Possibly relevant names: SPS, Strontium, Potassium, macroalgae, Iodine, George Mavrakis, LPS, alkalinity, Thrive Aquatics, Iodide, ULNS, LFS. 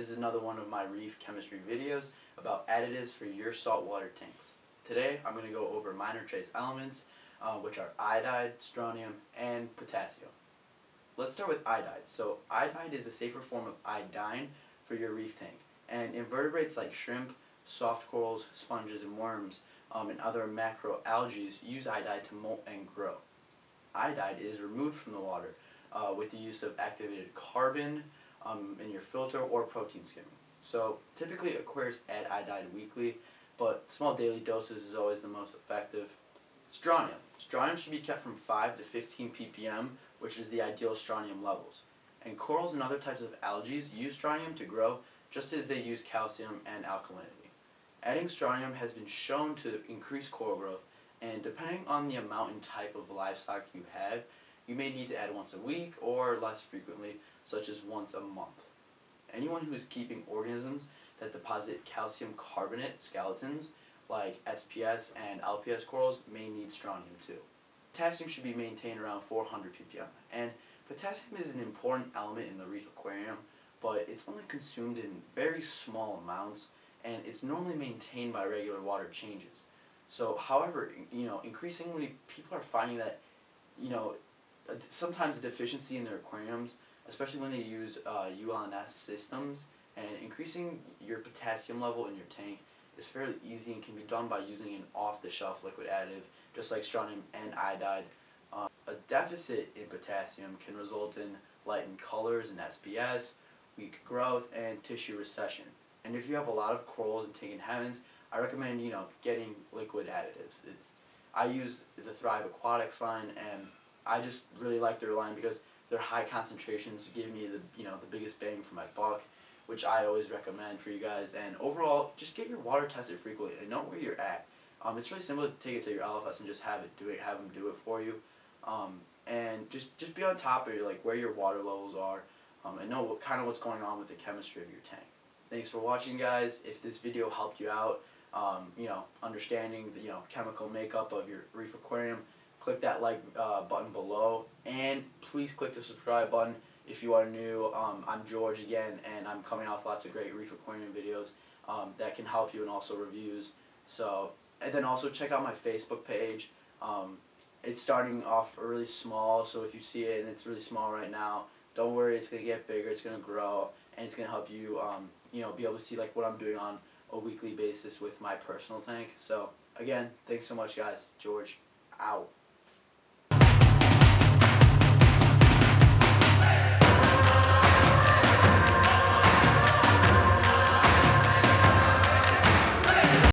This is another one of my reef chemistry videos about additives for your saltwater tanks. Today I'm going to go over minor trace elements, which are iodide, strontium, and potassium. Let's start with iodide. So iodide is a safer form of iodine for your reef tank, and invertebrates like shrimp, soft corals, sponges, and worms, and other macroalgae use iodide to molt and grow. Iodide is removed from the water with the use of activated carbon in your filter or protein skimming. So typically aquarists add iodide weekly, but small daily doses is always the most effective. Strontium. Strontium should be kept from 5 to 15 ppm, which is the ideal strontium levels. And corals and other types of algae use strontium to grow just as they use calcium and alkalinity. Adding strontium has been shown to increase coral growth, and depending on the amount and type of livestock you have, you may need to add once a week or less frequently, such as once a month. Anyone who is keeping organisms that deposit calcium carbonate skeletons, like SPS and LPS corals, may need strontium too. Potassium should be maintained around 400 ppm, and potassium is an important element in the reef aquarium, but it's only consumed in very small amounts, and it's normally maintained by regular water changes. So, however, increasingly people are finding that, sometimes a deficiency in their aquariums, especially when they use ULNS systems, and increasing your potassium level in your tank is fairly easy and can be done by using an off-the-shelf liquid additive, just like strontium and iodide. A deficit in potassium can result in lightened colors and SPS, weak growth, and tissue recession. And if you have a lot of corals and tank in heavens, I recommend, getting liquid additives. I use the Thrive Aquatics line, and I just really like their line because their high concentrations give me the, the biggest bang for my buck, which I always recommend for you guys. And overall, just get your water tested frequently and know where you're at. It's really simple to take it to your LFS and just have them do it for you. And just be on top of where your water levels are, and know what's going on with the chemistry of your tank. Thanks for watching, guys. If this video helped you out, understanding the chemical makeup of your reef aquarium, click that like button below, and please click the subscribe button if you are new. I'm George again, and I'm coming off lots of great reef aquarium videos that can help you, and also reviews. So, and then also check out my Facebook page. It's starting off really small, so if you see it and it's really small right now, don't worry, it's gonna get bigger, it's gonna grow, and it's gonna help you, be able to see what I'm doing on a weekly basis with my personal tank. So again, thanks so much, guys. George, out.